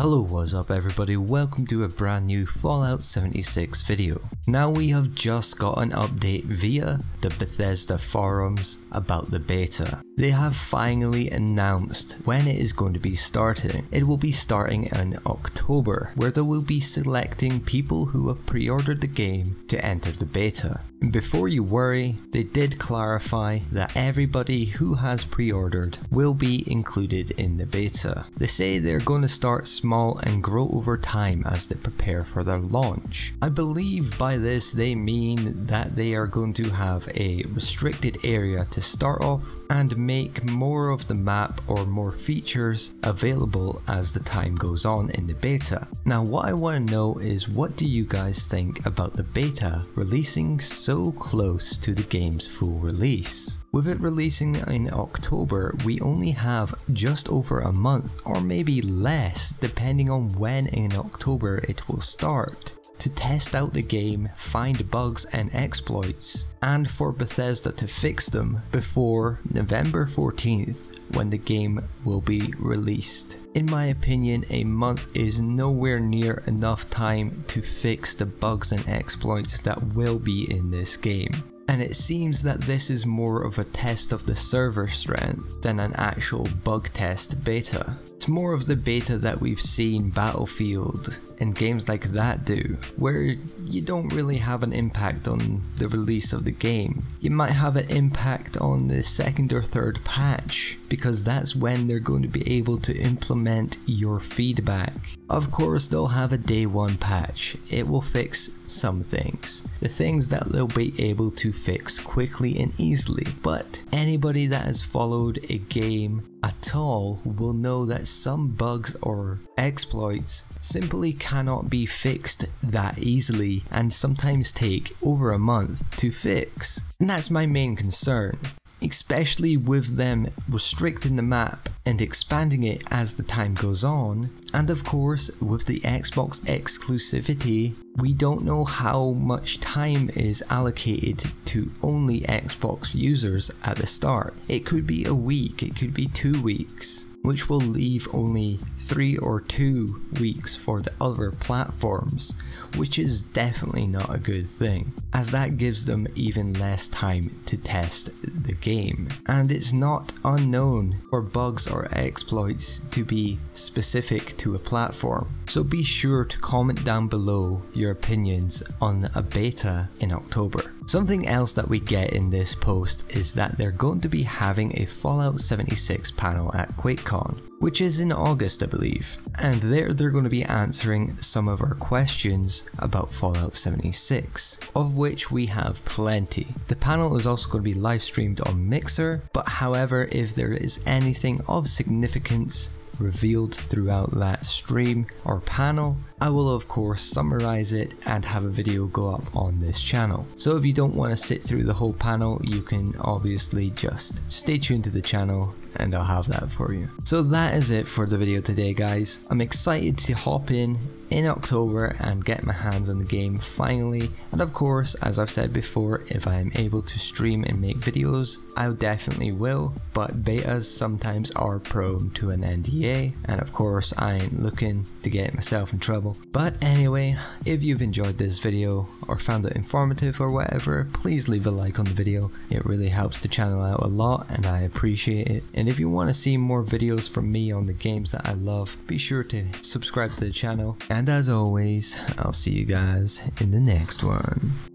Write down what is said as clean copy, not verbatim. Hello, what's up everybody, welcome to a brand new Fallout 76 video. Now we have just got an update via the Bethesda forums about the beta. They have finally announced when it is going to be starting. It will be starting in October, where they will be selecting people who have pre-ordered the game to enter the beta. Before you worry, they did clarify that everybody who has pre-ordered will be included in the beta. They say they're going to start small and grow over time as they prepare for their launch. I believe by this they mean that they are going to have a restricted area to start off and make more of the map or more features available as the time goes on in the beta. Now what I want to know is, what do you guys think about the beta releasing so close to the game's full release? With it releasing in October, we only have just over a month, or maybe less depending on when in October it will start, to test out the game, find bugs and exploits, and for Bethesda to fix them before November 14th when the game will be released. In my opinion, a month is nowhere near enough time to fix the bugs and exploits that will be in this game. And it seems that this is more of a test of the server strength than an actual bug test beta. It's more of the beta that we've seen Battlefield and games like that do, where you don't really have an impact on the release of the game. You might have an impact on the second or third patch, because that's when they're going to be able to implement your feedback. Of course, they'll have a day one patch. It will fix some things, the things that they'll be able to fix quickly and easily, but anybody that has followed a game at all will know that some bugs or exploits simply cannot be fixed that easily and sometimes take over a month to fix. And that's my main concern, especially with them restricting the map and expanding it as the time goes on. And of course, with the Xbox exclusivity, we don't know how much time is allocated to only Xbox users at the start. It could be a week, it could be 2 weeks, which will leave only 3 or 2 weeks for the other platforms, which is definitely not a good thing, as that gives them even less time to test the game. And it's not unknown for bugs or exploits to be specific to a platform, so be sure to comment down below your opinions on a beta in October. Something else that we get in this post is that they're going to be having a Fallout 76 panel at QuakeCon, which is in August I believe, and there they're going to be answering some of our questions about Fallout 76, of which we have plenty. The panel is also going to be live streamed on Mixer, but however, if there is anything of significance revealed throughout that stream or panel, I will of course summarize it and have a video go up on this channel. So if you don't want to sit through the whole panel, you can obviously just stay tuned to the channel and I'll have that for you. So that is it for the video today guys. I'm excited to hop in October and get my hands on the game finally, and of course, as I've said before, if I am able to stream and make videos, I definitely will, but betas sometimes are prone to an NDA, and of course I ain't looking to get myself in trouble. But anyway, if you've enjoyed this video or found it informative or whatever, please leave a like on the video. It really helps the channel out a lot and I appreciate it. And if you want to see more videos from me on the games that I love, be sure to subscribe to the channel. And as always, I'll see you guys in the next one.